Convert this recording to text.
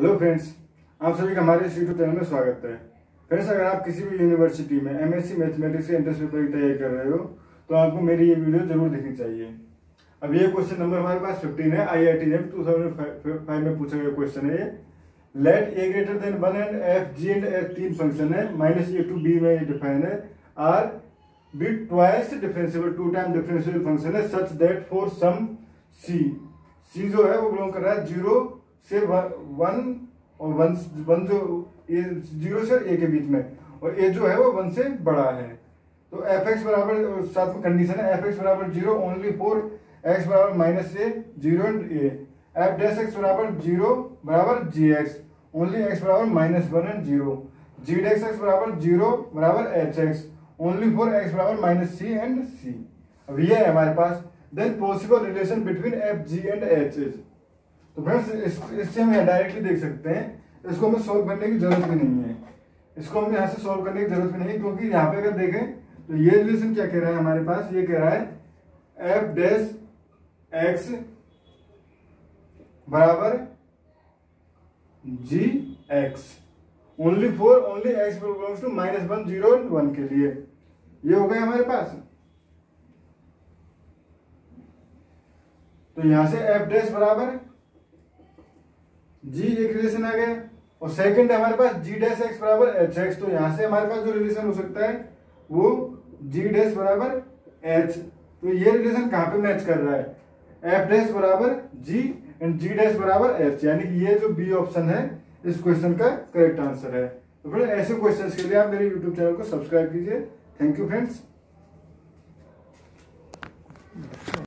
Hello friends, आप सभी का हमारे इस यूट्यूब चैनल में स्वागत है। फ्रेंड्स, अगर आप किसी भी यूनिवर्सिटी में एमएससी मैथमेटिक्स के एंट्रेंस पेपर की तैयारी कर रहे हो तो आपको मेरी ये वीडियो जरूर देखनी चाहिए। अब ये क्वेश्चन नंबर हमारे पास 15 है। IIT JEE 2005 में पूछा गया क्वेश्चन है ये। Let a greater than 1 and f g and f तीन फंक्शन है, माइनस ए टू बी में डिफाइन है। Are be twice differentiable, two time differentiable function है, सच दैट फॉर सम सी जो है वो बिलोंग कर रहा है जीरो से वन और वन जो जीरो से ए के बीच में, और ए जो है वो वन से बड़ा है। तो एफ एक्स बराबर, साथ में कंडीशन है एफ एक्स बराबर जीरो ओनली फॉर एक्स बराबर minus a zero and a, f dash x बराबर जीरो बराबर जी एक्स ओनली एक्स बराबर minus one and zero, g dash x बराबर जीरो बराबर h x only for x बराबर minus c and c. अब ये है हमारे पास। Then possible relation between f g and h h. तो फ्रेंड्स, इससे हम यहाँ डायरेक्टली देख सकते हैं, इसको हमें सोल्व करने की जरूरत भी नहीं है, इसको हमें यहाँ से सोल्व करने की जरूरत भी नहीं है, क्योंकि यहाँ पे अगर देखें तो ये रिलेशन क्या कह रहा है हमारे पास, ये कह रहा है एफ डैश एक्स बराबर g x only for only x belongs to minus one zero one के लिए। ये हो गए हमारे पास। तो यहां से एफ डैश बराबर जी एक रिलेशन आ गया, और सेकंड हमारे पास जी डैश एक्स बराबर एच एक्स। तो यहाँ से हमारे पास जो रिलेशन हो सकता है वो जी डैश बराबर एच। तो ये रिलेशन कहाँ पे मैच कर रहा है, एफ डैश बराबर जी एंड जी डैश बराबर एच, यानी कि ये जो बी ऑप्शन है इस क्वेश्चन का करेक्ट आंसर है। तो फ्रेंड्स, ऐसे क्वेश्चंस के लिए आप मेरे यूट्यूब चैनल को सब्सक्राइब कीजिए। Thank you friends.